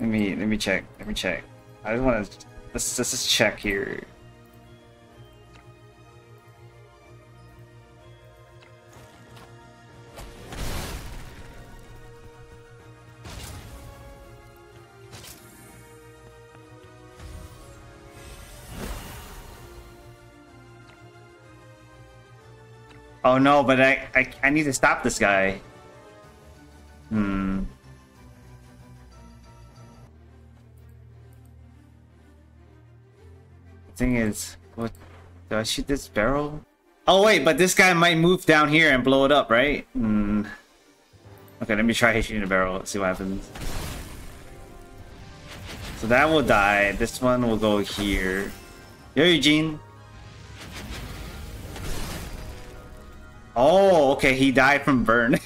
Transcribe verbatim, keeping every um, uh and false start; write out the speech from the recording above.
Let me let me check. Let me check. I just want to let's let's just check here. Oh no, but I, I I need to stop this guy. Hmm. The thing is, what do I shoot this barrel? Oh wait, but this guy might move down here and blow it up, right? Hmm. Okay, let me try shooting a barrel, let's see what happens. So that will die. This one will go here. Yo, Eugene. Oh, okay, he died from burn.